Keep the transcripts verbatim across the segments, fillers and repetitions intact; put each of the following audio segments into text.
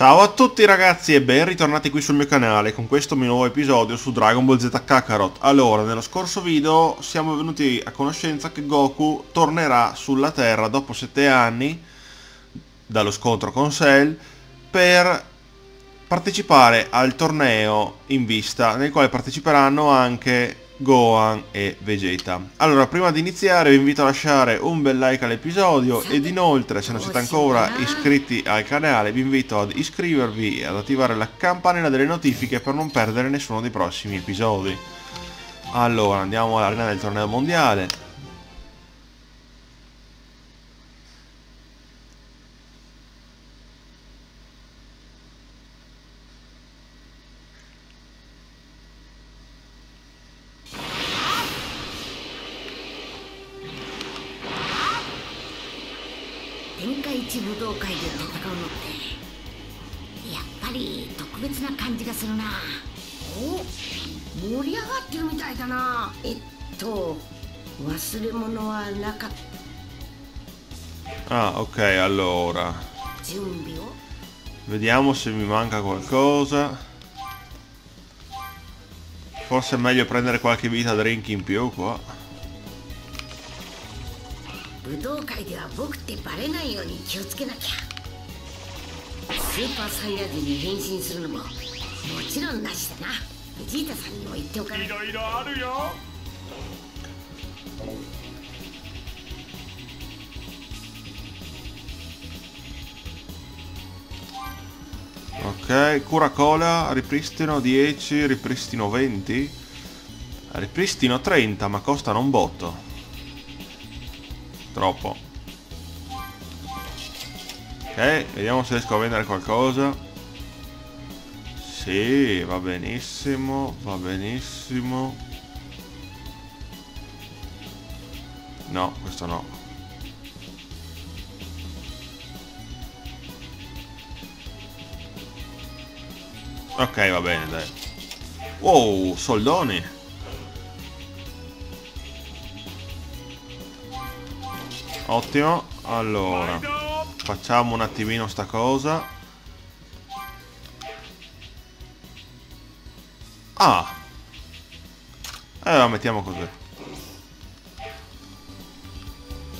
Ciao a tutti ragazzi e ben ritornati qui sul mio canale con questo mio nuovo episodio su Dragon Ball Z Kakarot. Allora, nello scorso video siamo venuti a conoscenza che Goku tornerà sulla Terra dopo sette anni dallo scontro con Cell per partecipare al torneo in vista, nel quale parteciperanno anche Gohan e Vegeta. Allora, prima di iniziare vi invito a lasciare un bel like all'episodio ed inoltre, se non siete ancora iscritti al canale, vi invito ad iscrivervi e ad attivare la campanella delle notifiche per non perdere nessuno dei prossimi episodi. Allora, andiamo all'arena del torneo mondiale. Ah, ok, allora vediamo se mi manca qualcosa. Forse è meglio prendere qualche vita drink in più qua. Ok, cura cola, ripristino dieci, ripristino venti, ripristino trenta, ma costano un botto. Troppo. Ok, vediamo se riesco a vendere qualcosa. Sì, va benissimo, va benissimo. No, questo no. Ok, va bene, dai. Wow, soldoni. Ottimo. Allora, facciamo un attimino sta cosa. Ah, allora mettiamo così.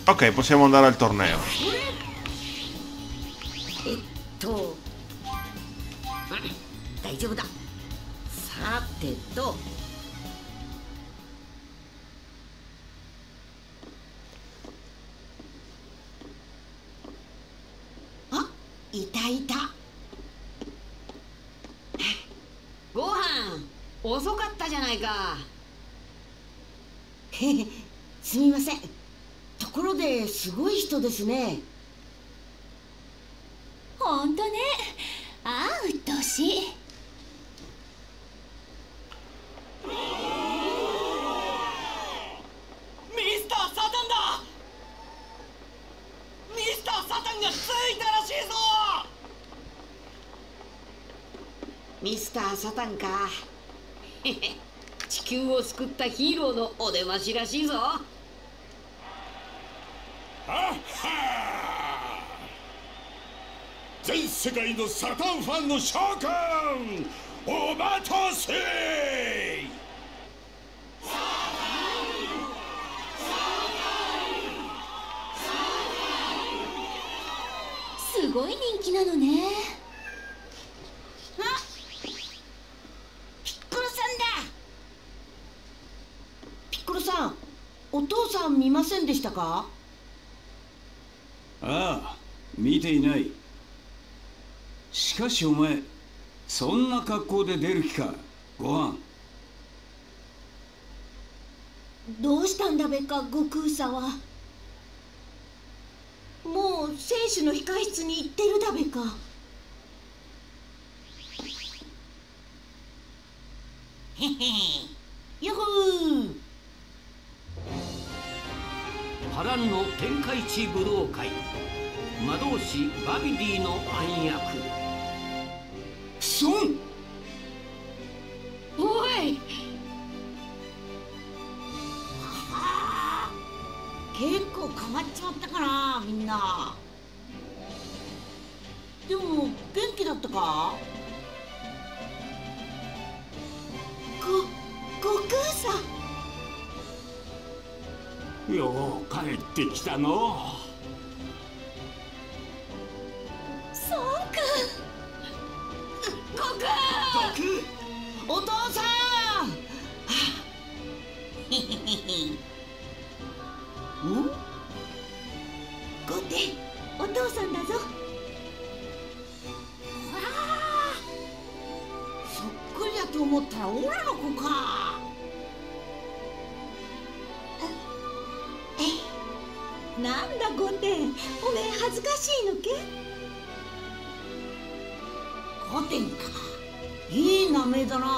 Ok, possiamo andare al torneo.すみません。ところですごい人ですね。ほんとね。ああ、うっとうしい。ミスターサタンか。地球を救ったヒーローのお出ましらしいぞ。ははー、全世界のサタンファンの召喚お待たせ。サタン、サタン、サタン。すごい人気なのね。お父さん見ませんでしたか？ああ、見ていない。しかしお前、そんな格好で出る気か、ご飯。どうしたんだべか、悟空さんは。もう選手の控室に行ってるだべか。へへ、よほー。波乱の天下一武道会、魔導士バビディの暗躍。そん、おい。結構変わっちまったかな、みんな。でも元気だだったか。ご、悟空さん。よう帰ってきたの。そうか。悟空。悟空。お父さん。へへへへ。うん。ゴテ、お父さんだぞ。わあ、そっくりだと思ったらオラの子か。え、なんだゴテ、おめえ恥ずかしいのけ。ゴテンか、いい名前だな。い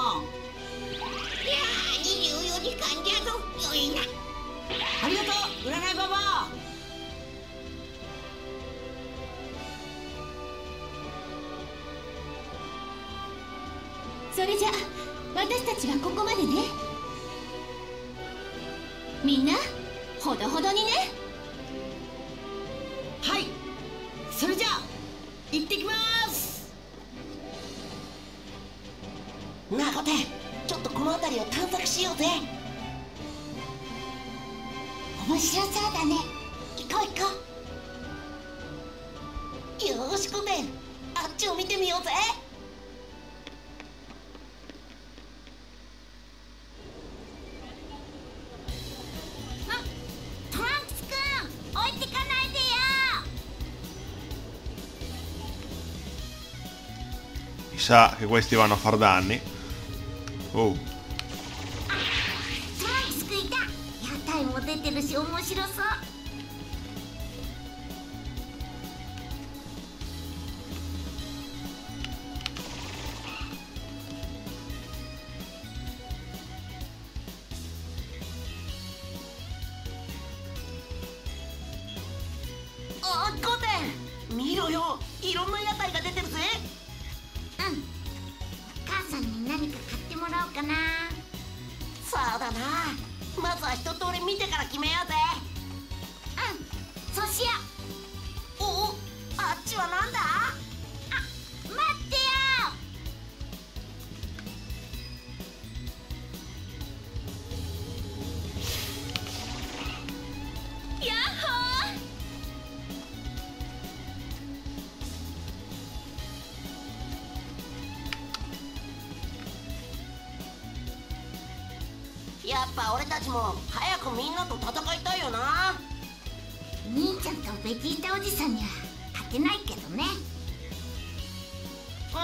やー、にじゅうよじかんじゃぞ、よいな。ありがとう、占いババア。それじゃ私たちはここまでね。みんなほどほどにね。はい、それじゃあ行ってきます。なあゴテ、ちょっとこの辺りを探索しようぜ。面白そうだね。行こう行こう。よーしゴテ、あっちを見てみようぜ。Sa che questi vanno a far danni. Oh. Oh, Goten! Miro yo, ironno yatai ga deteru ze!お母さんに何か買ってもらおうかな。そうだな、まずは一通り見てから決めようぜ。うん、そうしよう。おお、あっちはなんだ。あ、待ってよ。やっぱ俺たちも早くみんなと戦いたいよな。兄ちゃんとベジータおじさんには勝てないけどね。うー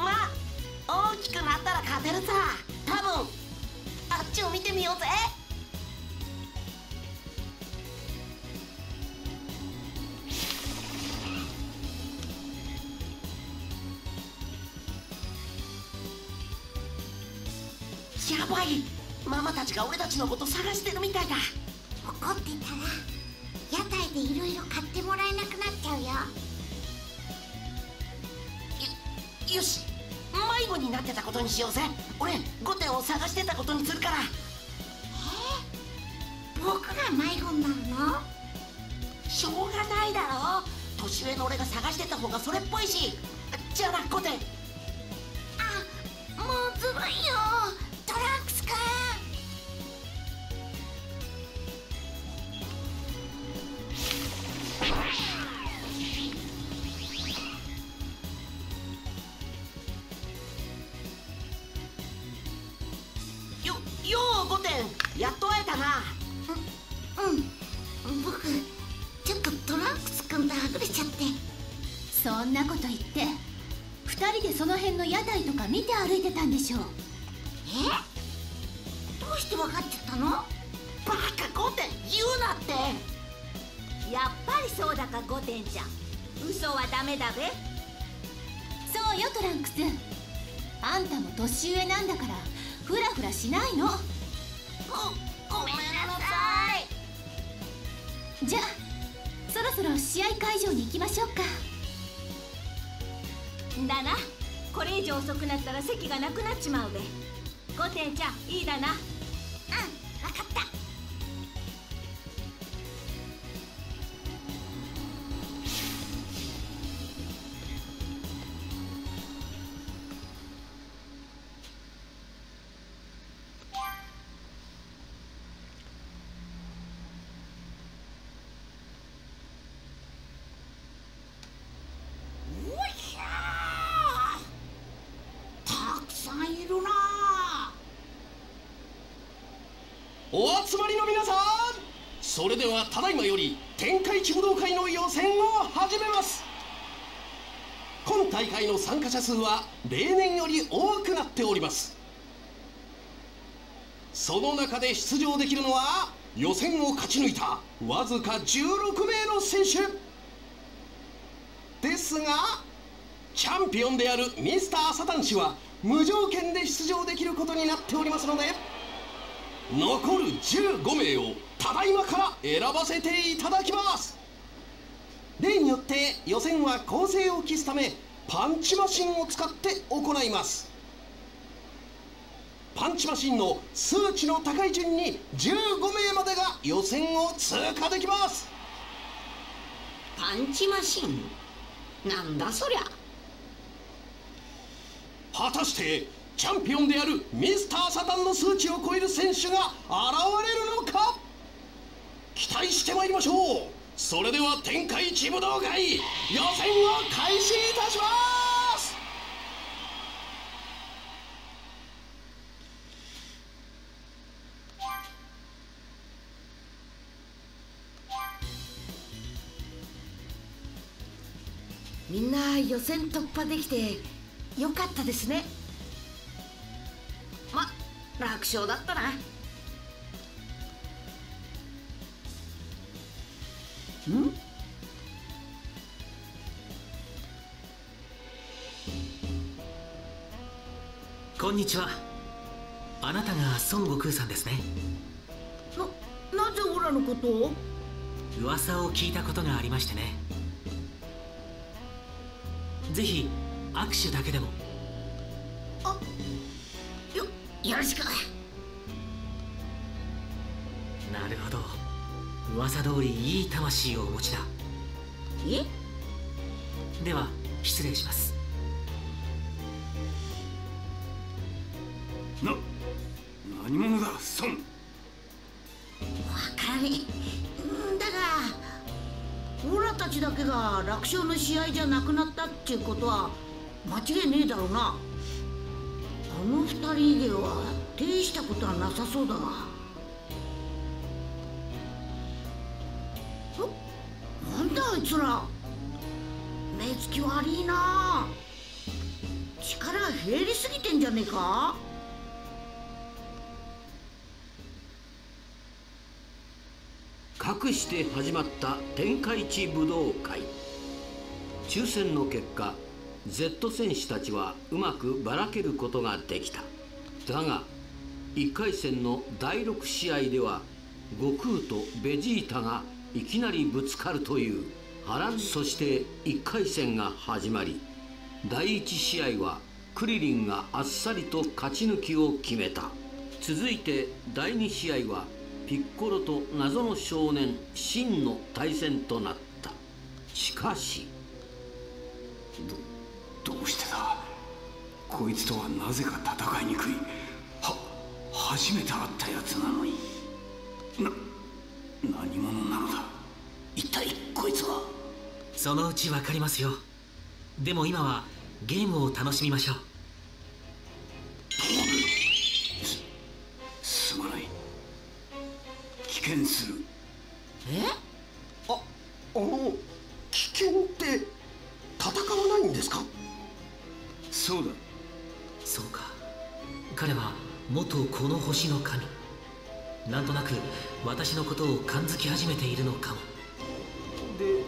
ん、まあ大きくなったら勝てるさ、多分。あっちを見てみようぜ。やばい、ママたちが俺たちのこと探してるみたいだ。怒ってたら屋台でいろいろ買ってもらえなくなっちゃうよ。よし、迷子になってたことにしようぜ。俺ゴテンを探してたことにするから。えー、僕が迷子になるの？しょうがないだろ、年上の俺が探してた方がそれっぽいし。じゃあなゴテン。あ、もうずるいよトランクスくん。よようゴテン、やっと会えたな。ううん、僕ちょっとトランクスくんとはぐれちゃって。そんなこと言ってふたりでその辺の屋台とか見て歩いてたんでしょう。え、どうして分かっちゃったの？バカゴテン、言うなって。やっぱりそうだかゴテンちゃん、嘘はダメだべ。そうよトランクス、あんたも年上なんだからフラフラしないの。ご、ごめんなさい。じゃあそろそろ試合会場に行きましょうか。だな、これ以上遅くなったら席がなくなっちまうべ。ゴテンちゃん、いいだな。うん、分かった。それではただいまより天界共同会の予選を始めます。今大会の参加者数は例年より多くなっております。その中で出場できるのは予選を勝ち抜いたわずかじゅうろくめいの選手ですが、チャンピオンであるミスターサタン氏は無条件で出場できることになっておりますので、残るじゅうごめいをただいまから選ばせていただきます。例によって予選は構成を期すためパンチマシンを使って行います。パンチマシンの数値の高い順にじゅうごめいまでが予選を通過できます。パンチマシンなんだそりゃ。果たしてチャンピオンであるミスターサタンの数値を超える選手が現れるのか、期待してまいりましょう。それでは天界一武道会予選を開始いたします。みんな予選突破できてよかったですね。ま、楽勝だったな。ん？こんにちは。あなたが孫悟空さんですね。な、なぜオラのことを？噂を聞いたことがありましてね。ぜひ握手だけでも。あ、よ、よろしく。なるほど。噂通りいい魂をお持ちだ。え？では失礼します。な、何者だ孫。わからねえ。だがオラたちだけが楽勝の試合じゃなくなったっていうことは間違いねえだろうな。あのふたりでは大したことはなさそうだが。あいつら目つき悪いな。力減りすぎてんじゃねえか。かくして始まった天下一武道会。抽選の結果 Z 戦士たちはうまくばらけることができた。だがいっかいせんのだいろくしあいでは悟空とベジータがいきなりぶつかるという波乱。そしていっかいせんが始まり、だいいちしあいはクリリンがあっさりと勝ち抜きを決めた。続いてだいにしあいはピッコロと謎の少年シンの対戦となった。しかし、ど、どうしてだ。こいつとはなぜか戦いにくい。は、初めて会ったやつなのに。な、何者なのだ一体こいつは。そのうち分かりますよ。でも今はゲームを楽しみましょう。す、すまない。危険する。え？あ、あの、危険って戦わないんですか？そうだ。そうか。彼は元この星の神。なんとなく私のことを感づき始めているのかも。で、で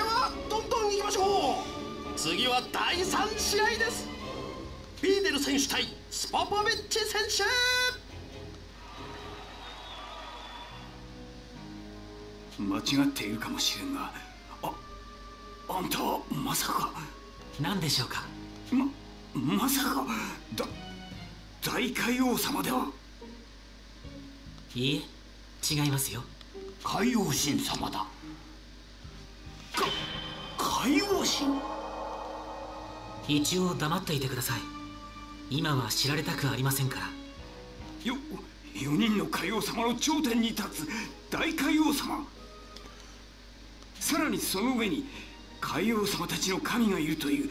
はどんどんいきましょう。次はだいさんしあいです。ビーデル選手対スポポビッチ選手。間違っているかもしれんが、あ、あんたはまさか。何でしょうか。ま、まさかだ、大海王様では。いいえ、違いますよ。海王神様だ。か、海王神。一応黙っていてください。今は知られたくありませんから。よ、よにんの海王様の頂点に立つ大海王様。さらにその上に海王様たちの神がいるという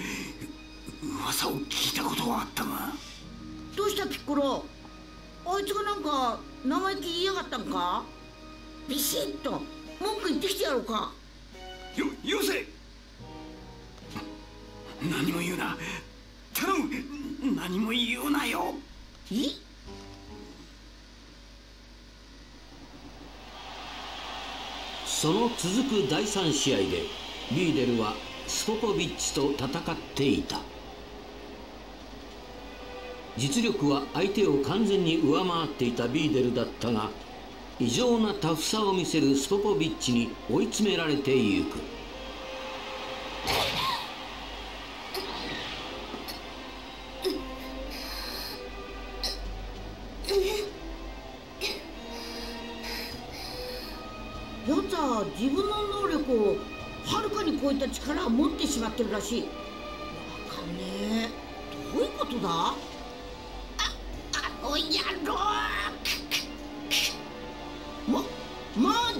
噂を聞いたことはあったが。どうしたピッコロ。あいつがなんか生意気言いやがったんか。ビシッと文句言ってきてやろうか。よ、よせ。何も言うな。頼む。何も言うなよ。え？その続くだいさん試合でビーデルはスポポビッチと戦っていた。実力は相手を完全に上回っていたビーデルだったが、異常なタフさを見せるスポポビッチに追い詰められていく。奴は自分の能力をはるかに超えた力を持ってしまってるらしい。わかんねえ、どういうことだ。あ、あの野郎。も、もう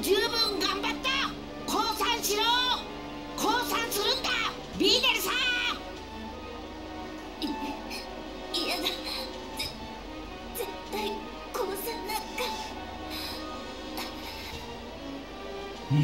十分頑張った。降参しろ。降参するんだビーデルさん。い、いやだ、ぜ、絶対降参なんか。お、お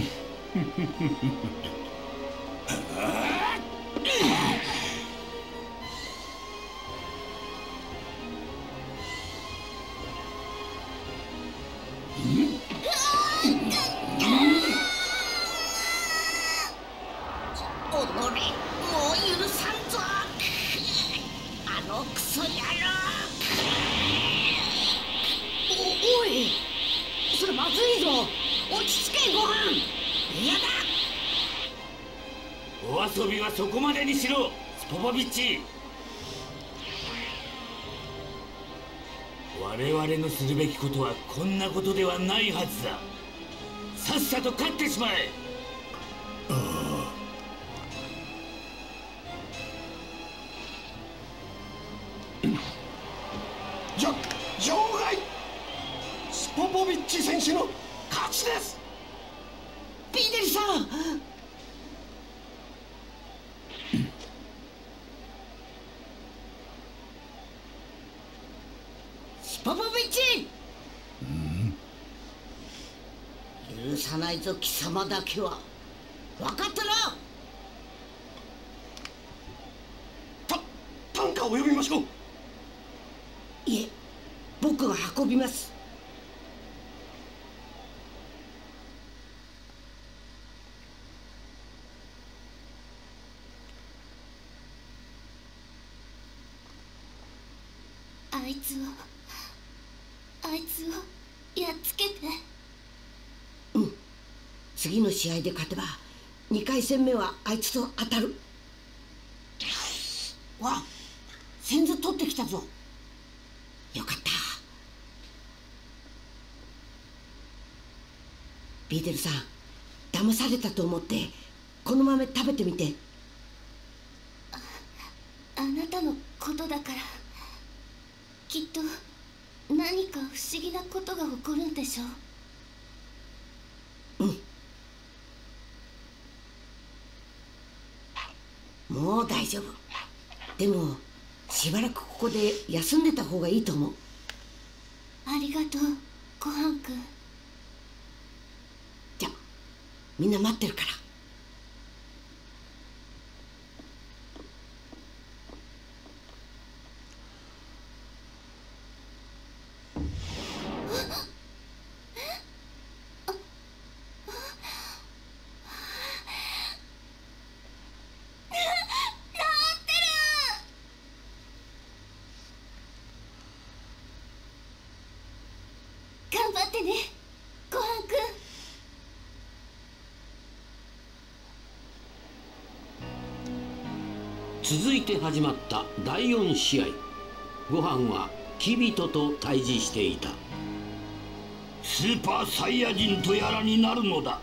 い、それまずいぞ。落ち着け、ごはん。嫌だ。お遊びはそこまでにしろ、スポポビッチ。我々のするべきことはこんなことではないはずだ。さっさと勝ってしまえ。ああ。じゃ、場外。スポポビッチ選手の勝ちです。ビーデルさん。スポポビッチ。うん、許さないぞ貴様だけは。分かったな。た、短歌を呼びましょう。いえ、僕が運びます。あいつを、あいつをやっつけて。うん、次の試合で勝てばにかい戦目はあいつと当たるわ。先頭取ってきたぞ。よかった。ビーデルさん、騙されたと思ってこの豆食べてみて。 あ, あなたのことだから、きっと何か不思議なことが起こるんでしょう。うん、もう大丈夫。でもしばらくここで休んでた方がいいと思う。ありがとうごはんくん。じゃ、みんな待ってるから。待ってね、ごはんくん。続いて始まっただいよん試合。ごはんはキビトと対峙していた。スーパーサイヤ人とやらになるのだ。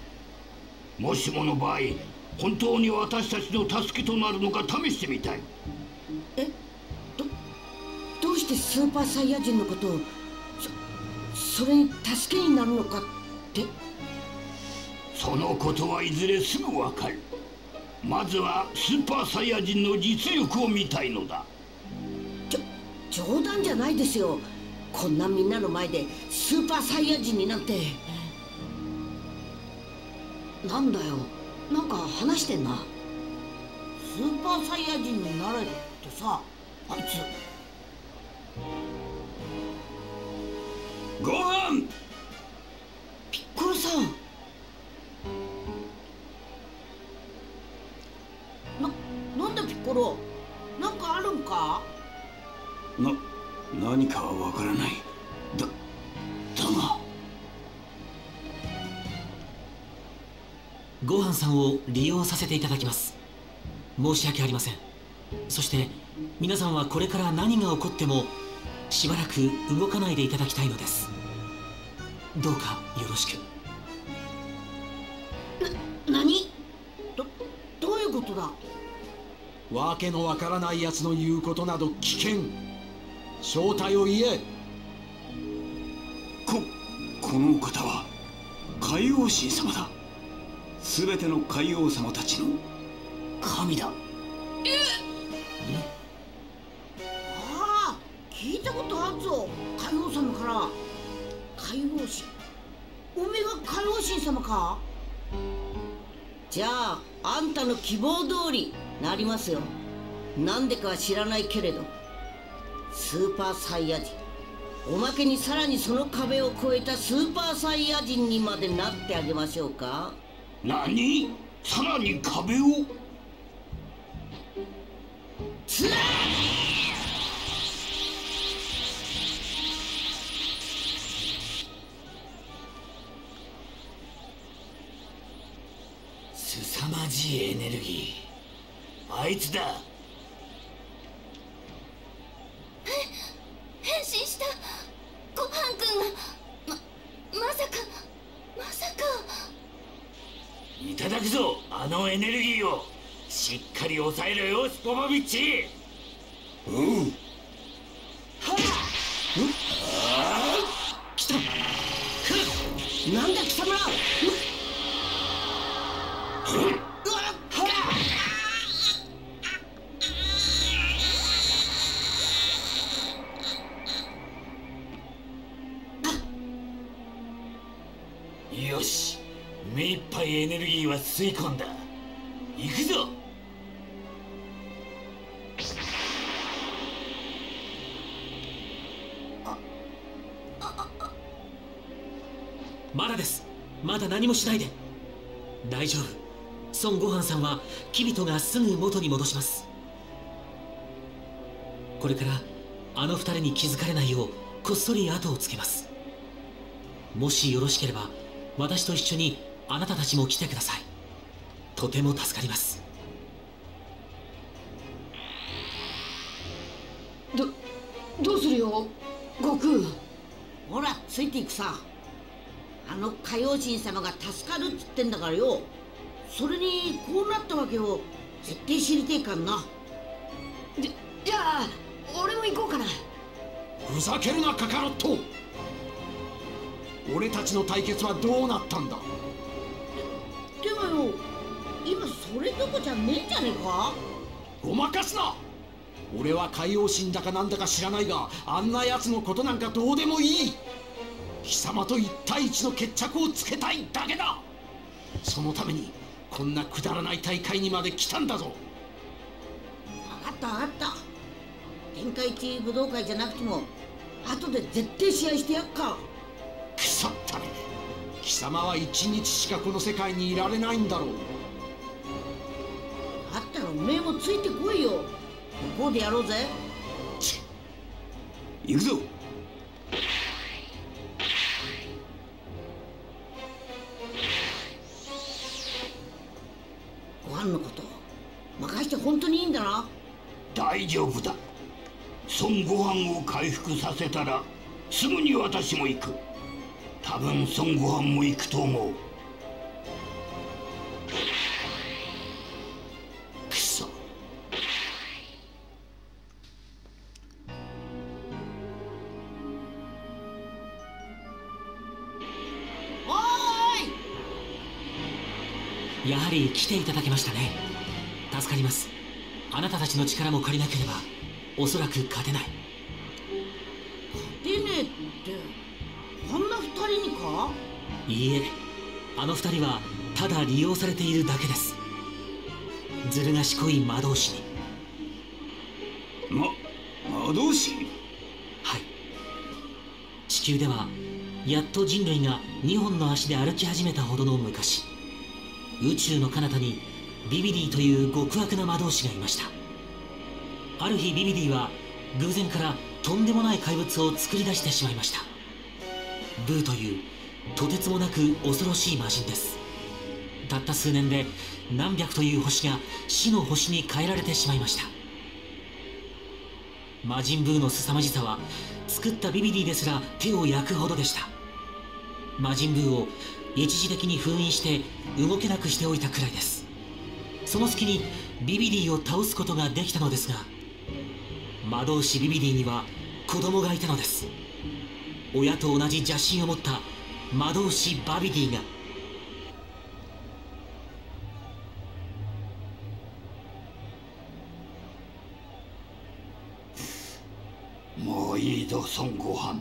もしもの場合、本当に私たちの助けとなるのか試してみたい。え、ど、どうしてスーパーサイヤ人のことを。それに助けになるのかって。そのことはいずれすぐわかる。まずはスーパーサイヤ人の実力を見たいのだ。ちょ冗談じゃないですよ。こんなみんなの前でスーパーサイヤ人になんて。なんだよ、なんか話してんな。スーパーサイヤ人になれってさ、あいつ。ご飯。ピッコロさん。な、なんだピッコロ、なんかあるんか。な、何かはわからない。だ、だが。ご飯さんを利用させていただきます。申し訳ありません。そして皆さんはこれから何が起こってもしばらく動かないでいただきたいのです。どうかよろしく。な、何？ど、どういうことだ。わけのわからないやつの言うことなど危険。正体を言え。こ、このお方は海王神様だ。すべての海王様たちの神だ。えっ、ああ、聞いたことあるぞ。海王様から海王神。おめえが海王神様か。じゃああんたの希望通りなりますよ。なんでかは知らないけれどスーパーサイヤ人、おまけにさらにその壁を越えたスーパーサイヤ人にまでなってあげましょうか。何？さらに壁を。つらすさまじいエネルギー。あいつだ。え、変身したごはんくんが。ま、まさか、まさか。いただくぞ、あのエネルギーを。しっかり抑えろよ、スポポビッチ。うん。はあ。来た。く。なんだ貴様。うわ。よし。目いっぱいエネルギーは吸い込んだ。行くぞ。まだです。まだ何もしないで。大丈夫。孫悟飯さんはキビトがすぐ元に戻します。これからあの二人に気づかれないようこっそり後をつけます。もしよろしければ私と一緒にあなたたちも来てください。とても助かります。ど、どうするよ悟空。ほらついていくさ。あの海王神様が助かるっつってんだからよ。それにこうなったわけを絶対知りてえかんな。じゃ、じゃあ俺も行こうかな。ふざけるなカカロット。俺たちの対決はどうなったんだ。で、でもよ、今それどこじゃねえんじゃねえか。ごまかすな。俺は海王神だかなんだか知らないが、あんなやつのことなんかどうでもいい。貴様と一対一の決着をつけたいだけだ。そのためにこんなくだらない大会にまで来たんだぞ。分かった分かった。天下一武道会じゃなくても後で絶対試合してやっか。くそったれ。貴様は一日しかこの世界にいられないんだろう。だったらおめえもついてこいよ。向こうでやろうぜ。ちっ、行くぞ。ご飯のこと任して本当にいいんだな。大丈夫だ。孫悟飯を回復させたらすぐに私も行く。多分孫悟飯も行くと思う。くそ。やはり来ていただけましたね。助かります。あなたたちの力も借りなければおそらく勝てない。勝てねえってあんな二人にか。いいえ、あの二人はただ利用されているだけです。ずる賢い魔導士に。ま、魔導士？はい。地球ではやっと人類がにほんの足で歩き始めたほどの昔、宇宙の彼方にビビディという極悪な魔導士がいました。ある日ビビディは偶然からとんでもない怪物を作り出してしまいました。ブーというとてつもなく恐ろしい魔人です。たった数年で何百という星が死の星に変えられてしまいました。魔人ブーの凄まじさは作ったビビディですら手を焼くほどでした。魔人ブーを一時的に封印して動けなくしておいたくらいです。その隙にビビディを倒すことができたのですが、魔導士ビビディには子供がいたのです。親と同じ邪神を持った魔導士バビディがもういいぞ孫悟飯。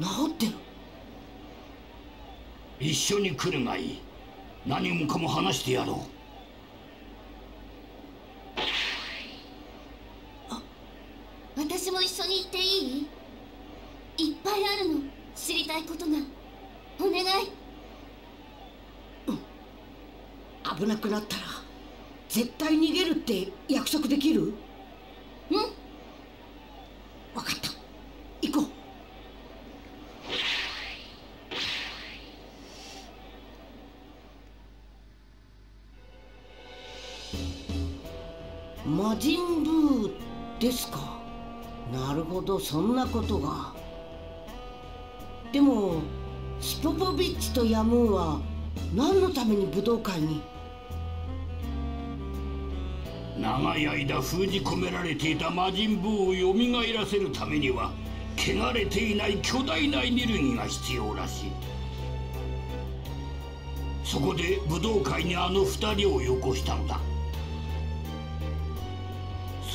治ってる。一緒に来るがいい。何もかも話してやろう。私も一緒に行っていい？いっぱいあるの、知りたいことが。お願い。うん、危なくなったら絶対逃げるって約束できる？うん、分かった。行こう。魔人ブーですか。なるほど、そんなことが。でもスポポビッチとヤムーは何のために武道会に？長い間封じ込められていた魔人ブーをよみがえらせるためには、汚れていない巨大なエネルギーが必要らしい。そこで武道会にあの二人をよこしたのだ。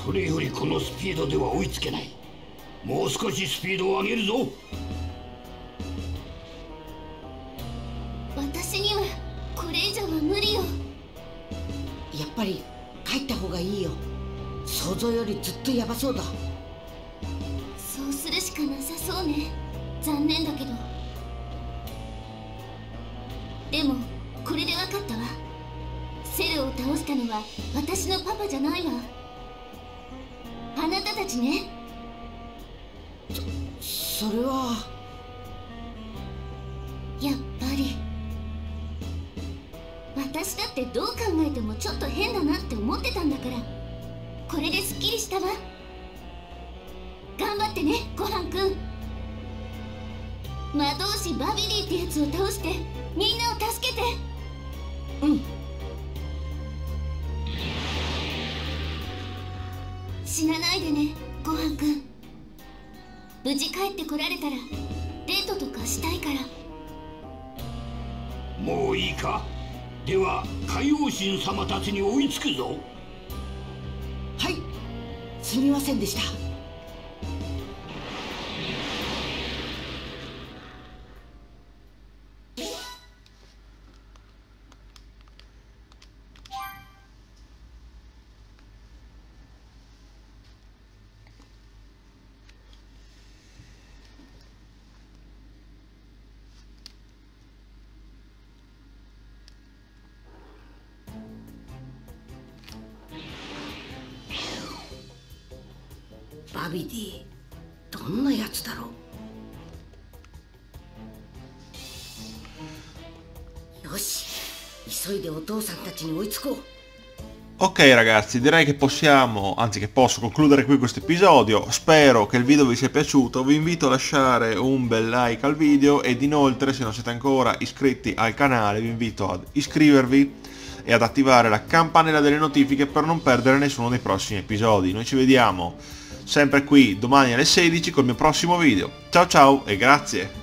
それよりこのスピードでは追いつけない。もう少しスピードを上げるぞ。私にはこれ以上は無理よ。やっぱり帰った方がいいよ。想像よりずっとヤバそうだ。そうするしかなさそうね。残念だけど。でもこれで分かったわ。セルを倒したのは私のパパじゃないわ。あなたたちね。そ、それはやっぱり私だってどう考えてもちょっと変だなって思ってたんだから、これですっきりしたわ。頑張ってねごはんくん。魔導士バビリーってやつを倒してみんなを助けて。うん、死なないでね、ごはんくん。無事帰ってこられたらデートとかしたいから。もういいか。では海王神様たちに追いつくぞ。はい、すみませんでした。バビディ、どんなやつだろう。よし、急いでお父さんたちに追いつこう。Ok ragazzi, direi che possiamo, anzi che posso concludere qui questo episodio. Spero che il video vi sia piaciuto, vi invito a lasciare un bel like al video ed inoltre, se non siete ancora iscritti al canale, vi invito ad iscrivervi e ad attivare la campanella delle notifiche per non perdere nessuno dei prossimi episodi. Noi ci vediamo sempre qui domani alle sedici col mio prossimo video. Ciao ciao e grazie!